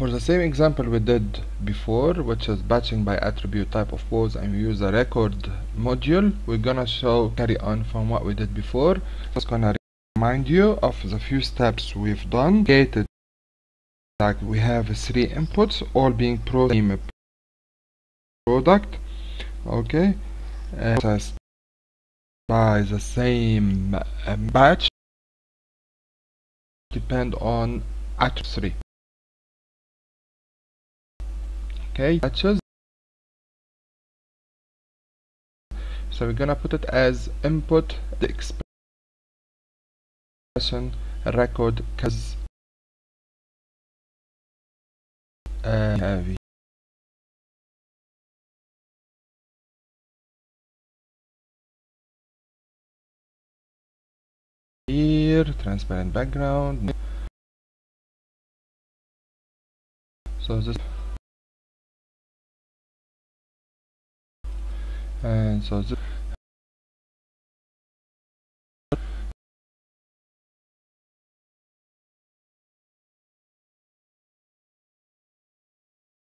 For the same example we did before, which is batching by attribute type of pose, and we use the record module, we're gonna carry on from what we did before. Just gonna remind you of the few steps we've done. Created, like we have three inputs, all being product. Okay, processed by the same batch, depend on attribute 3. Okay, batches. So we're gonna put it as input the expression record cause heavy. Here, transparent background. So this. And so